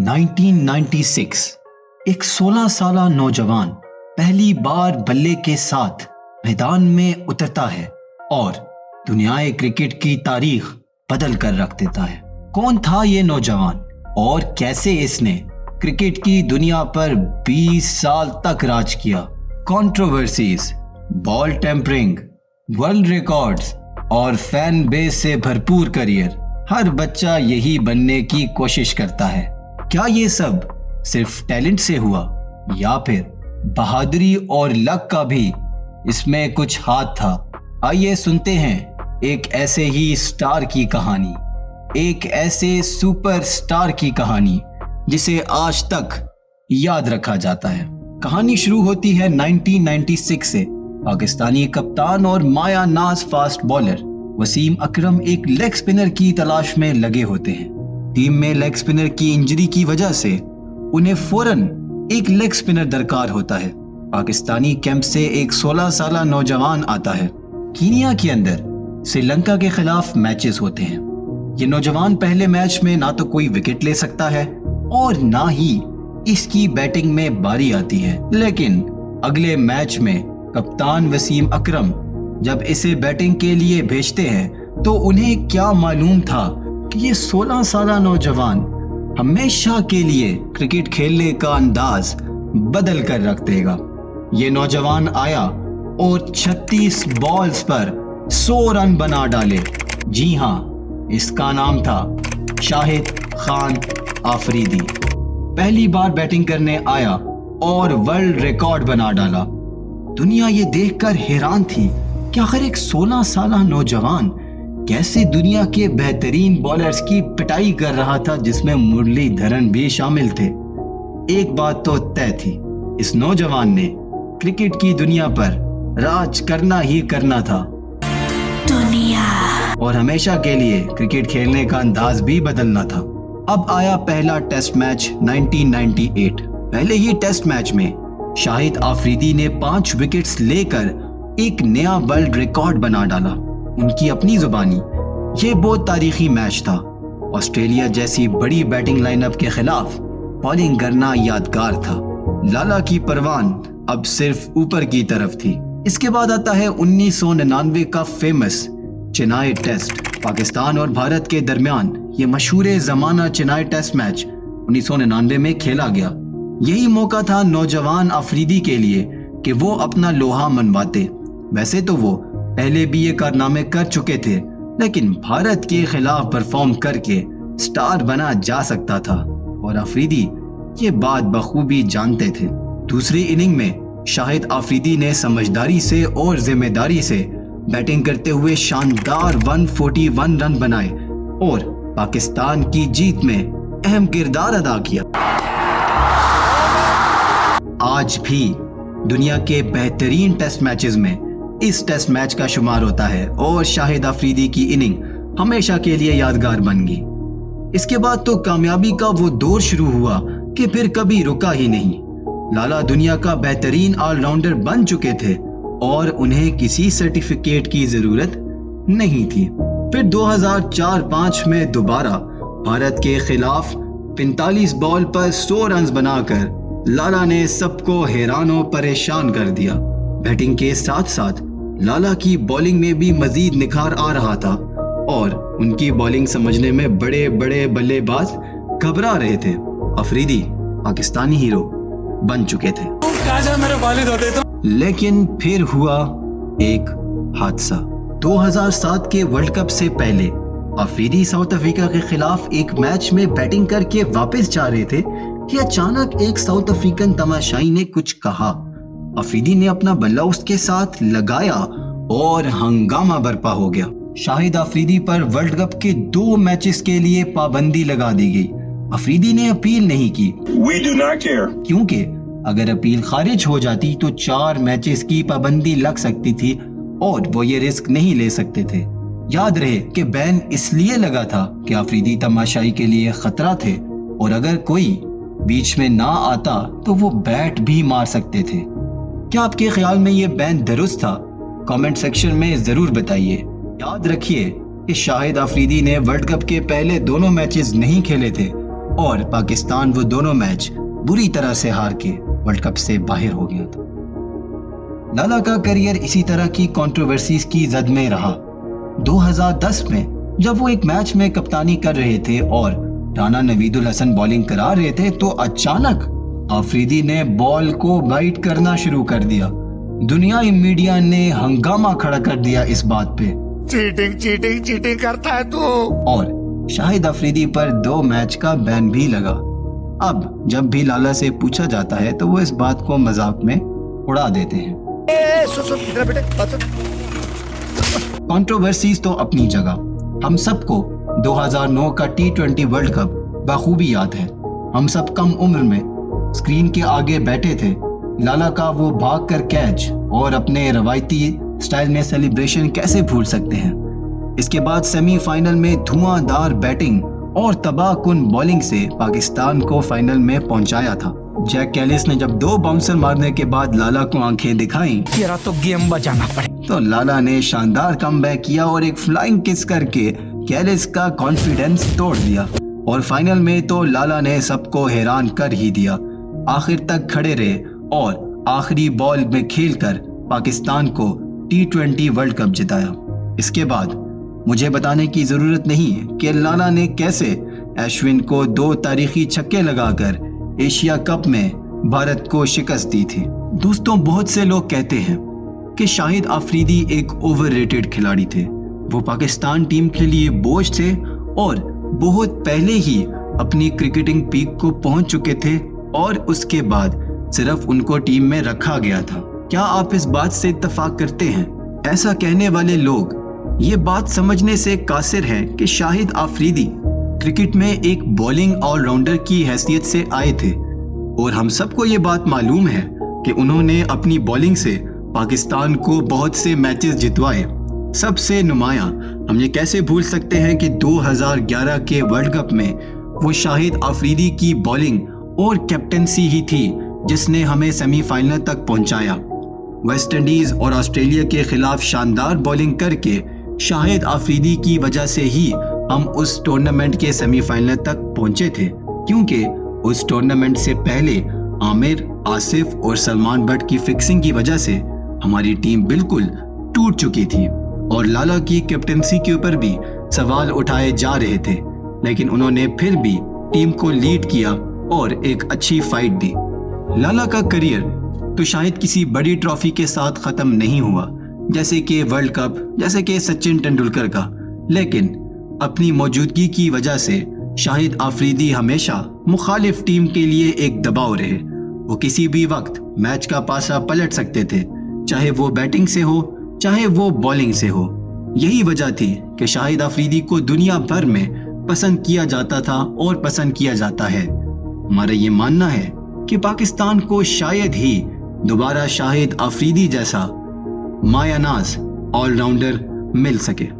1996 एक 16 साल नौजवान पहली बार बल्ले के साथ मैदान में उतरता है और दुनियाए क्रिकेट की तारीख बदल कर रख देता है। कौन था ये नौजवान और कैसे इसने क्रिकेट की दुनिया पर 20 साल तक राज किया? Controversies, ball tampering, world records और फैन बेस से भरपूर करियर, हर बच्चा यही बनने की कोशिश करता है। क्या ये सब सिर्फ टैलेंट से हुआ या फिर बहादुरी और लक का भी इसमें कुछ हाथ था? आइए सुनते हैं एक ऐसे ही स्टार की कहानी, एक ऐसे सुपरस्टार की कहानी जिसे आज तक याद रखा जाता है। कहानी शुरू होती है 1996 से। पाकिस्तानी कप्तान और माया नाज फास्ट बॉलर वसीम अकरम एक लेग स्पिनर की तलाश में लगे होते हैं। टीम में लेग स्पिनर की इंजरी की वजह से उन्हें फौरन एक लेग स्पिनर दरकार होता है। पाकिस्तानी कैंप से एक 16 साल नौजवान आता है। कीनिया के अंदर श्रीलंका के खिलाफ मैचेस होते हैं। ये नौजवान पहले मैच में ना तो कोई विकेट ले सकता है और ना ही इसकी बैटिंग में बारी आती है, लेकिन अगले मैच में कप्तान वसीम अकरम जब इसे बैटिंग के लिए भेजते हैं तो उन्हें क्या मालूम था कि ये 16 साल नौजवान हमेशा के लिए क्रिकेट खेलने का अंदाज बदल कर रख देगा। ये नौजवान आया और 36 बॉल्स पर 100 रन बना डाले। जी हाँ, इसका नाम था शाहिद खान आफरीदी। पहली बार बैटिंग करने आया और वर्ल्ड रिकॉर्ड बना डाला। दुनिया ये देखकर हैरान थी कि आखिर एक 16 साल नौजवान कैसे दुनिया के बेहतरीन बॉलर्स की पिटाई कर रहा था, जिसमें मुरलीधरन भी शामिल थे। एक बात तो तय थी, इस नौजवान ने क्रिकेट की दुनिया पर राज करना ही करना था। दुनिया और हमेशा के लिए क्रिकेट खेलने का अंदाज भी बदलना था। अब आया पहला टेस्ट मैच 1998। पहले ही टेस्ट मैच में शाहिद आफरीदी ने 5 विकेट्स लेकर एक नया वर्ल्ड रिकॉर्ड बना डाला। उनकी अपनी जुबानी ये बहुत तारीखी मैच था। ऑस्ट्रेलिया जैसी बड़ी बैटिंग लाइनअप के खिलाफ बॉलिंग करना यादगार था। लाला की परवान अब सिर्फ ऊपर की तरफ थी। इसके बाद आता है 1999 का फेमस चेन्नई टेस्ट। पाकिस्तान और भारत के दरमियान ये मशहूर जमाना चेन्नई टेस्ट मैच 1999 में खेला गया। यही मौका था नौजवान आफरीदी के लिए कि वो अपना लोहा मनवाते। वैसे तो वो पहले भी ये कारनामे कर चुके थे, लेकिन भारत के खिलाफ परफॉर्म करके स्टार बना जा सकता था और आफरीदी ये बात बखूबी जानते थे। दूसरी इनिंग में शाहिद आफरीदी ने समझदारी से और जिम्मेदारी से बैटिंग करते हुए शानदार 141 रन बनाए और पाकिस्तान की जीत में अहम किरदार अदा किया। आज भी दुनिया के बेहतरीन टेस्ट मैचेस में इस टेस्ट मैच का शुमार होता है और शाहिद आफरीदी की इनिंग हमेशा के लिए यादगार बन गई। इसके बाद तो कामयाबी का वो दौर शुरू हुआ कि फिर कभी रुका ही नहीं। लाला दुनिया का बेहतरीन ऑलराउंडर बन चुके थे और उन्हें किसी सर्टिफिकेट की जरूरत नहीं थी। फिर 2004-05 में दोबारा भारत के खिलाफ 45 बॉल पर 100 रन बनाकर लाला ने सबको हैरानों परेशान कर दिया। बैटिंग के साथ साथ लाला की बॉलिंग में भी मजीद निखार आ रहा था और उनकी बॉलिंग समझने में बड़े बड़े बल्लेबाज घबरा रहे थे। आफरीदी पाकिस्तानी हीरो बन चुके थे। लेकिन फिर हुआ एक हादसा। 2007 के वर्ल्ड कप से पहले आफरीदी साउथ अफ्रीका के खिलाफ एक मैच में बैटिंग करके वापस जा रहे थे कि अचानक एक साउथ अफ्रीकन तमाशाई ने कुछ कहा। आफरीदी ने अपना बल्ला उसके साथ लगाया और हंगामा बरपा हो गया। शाहिद आफरीदी पर वर्ल्ड कप के 2 मैचेस के लिए पाबंदी लगा दी गई। आफरीदी ने अपील नहीं की, क्योंकि अगर अपील खारिज हो जाती तो 4 मैचेस की पाबंदी लग सकती थी और वो ये रिस्क नहीं ले सकते थे। याद रहे कि बैन इसलिए लगा था कि आफरीदी तमाशाई के लिए खतरा थे और अगर कोई बीच में ना आता तो वो बैट भी मार सकते थे। क्या आपके ख्याल में ये बैन दुरुस्त था? कॉमेंट सेक्शन में जरूर बताइए। याद रखिए कि शाहिद आफरीदी ने वर्ल्ड कप के पहले दोनों मैचेस नहीं खेले थे और पाकिस्तान वो दोनों मैच बुरी तरह से हार के वर्ल्ड कप से बाहर हो गया था। लाला का करियर इसी तरह की कंट्रोवर्सीज की जद में रहा। 2010 में जब वो एक मैच में कप्तानी कर रहे थे और राना नवीदुल हसन बॉलिंग करा रहे थे तो अचानक आफरीदी ने बॉल को बाइट करना शुरू कर दिया। दुनियाई मीडिया ने हंगामा खड़ा कर दिया इस बात पे, चीटिंग चीटिंग चीटिंग करता है तू। और शाहिद अफरीदी पर 2 मैच का बैन भी लगा। अब जब भी लाला से पूछा जाता है तो वो इस बात को मजाक में उड़ा देते हैं। कंट्रोवर्सीज तो अपनी जगह, हम सबको 2009 का T20 वर्ल्ड कप बखूबी याद है। हम सब कम उम्र में स्क्रीन के आगे बैठे थे। लाला का वो भाग कर कैच और अपने रवायती स्टाइल में सेलिब्रेशन कैसे भूल सकते हैं। इसके बाद सेमीफाइनल में धुआंधार बैटिंग और तबाहकुन बॉलिंग से पाकिस्तान को फाइनल में पहुंचाया था। जैक कैलिस ने जब 2 बाउंसर मारने के बाद लाला को आंखें दिखाई, तेरा तो गेम बचाना पड़े, तो लाला ने शानदार कमबैक किया और एक फ्लाइंग किस करके कैलिस का कॉन्फिडेंस तोड़ दिया। और फाइनल में तो लाला ने सबको हैरान कर ही दिया। आखिर तक खड़े रहे और आखिरी बॉल में खेल कर पाकिस्तान को T20 वर्ल्ड कप जिताया। इसके बाद मुझे बताने की ज़रूरत नहीं है कि लाला ने कैसे अश्विन को 2 तारीखी छक्के लगाकर एशिया कप में भारत को शिकस्त दी थी। दोस्तों, बहुत से लोग कहते हैं कि शाहिद अफरीदी एक ओवररेटेड खिलाड़ी थे। वो पाकिस्तान टीम के लिए बोझ थे और बहुत पहले ही अपनी क्रिकेटिंग पीक को पहुंच चुके थे और उसके बाद सिर्फ उनको टीम में रखा गया था। क्या आप इस बात से इत्तफाक करते हैं? ऐसा कहने वाले लोग ये बात समझने से कासिर हैं कि शाहिद अफरीदी क्रिकेट में एक बॉलिंग ऑलराउंडर की हैसियत से आए थे और हम सबको ये बात मालूम है कि उन्होंने अपनी बॉलिंग से पाकिस्तान को बहुत से मैचेस जितवाए। सबसे नुमाया हम ये कैसे भूल सकते हैं कि 2011 के वर्ल्ड कप में वो शाहिद अफरीदी की बॉलिंग और कैप्टनसी ही थी जिसने हमें सेमीफाइनल तक पहुँचाया। वेस्ट इंडीज़ और ऑस्ट्रेलिया के खिलाफ शानदार बॉलिंग करके शाहिद अफरीदी की वजह से ही हम उस टूर्नामेंट के सेमीफाइनल तक पहुंचे थे, क्योंकि उस टूर्नामेंट से पहले आमिर, आसिफ और सलमान बट की फिक्सिंग की वजह से हमारी टीम बिल्कुल टूट चुकी थी और लाला की कैप्टनसी के ऊपर भी सवाल उठाए जा रहे थे, लेकिन उन्होंने फिर भी टीम को लीड किया और एक अच्छी फाइट दी। लाला का करियर तो शायद किसी बड़ी ट्रॉफी के साथ ख़त्म नहीं हुआ, जैसे कि वर्ल्ड कप, जैसे कि सचिन तेंदुलकर का, लेकिन अपनी मौजूदगी की वजह से शाहिद अफरीदी हमेशा मुखालिफ टीम के लिए एक दबाव रहे। वो किसी भी वक्त मैच का पासा पलट सकते थे, चाहे वो बैटिंग से हो चाहे वो बॉलिंग से हो। यही वजह थी कि शाहिद अफरीदी को दुनिया भर में पसंद किया जाता था और पसंद किया जाता है। हमारा ये मानना है कि पाकिस्तान को शायद ही दोबारा शाहिद अफरीदी जैसा मायानाज ऑलराउंडर मिल सके।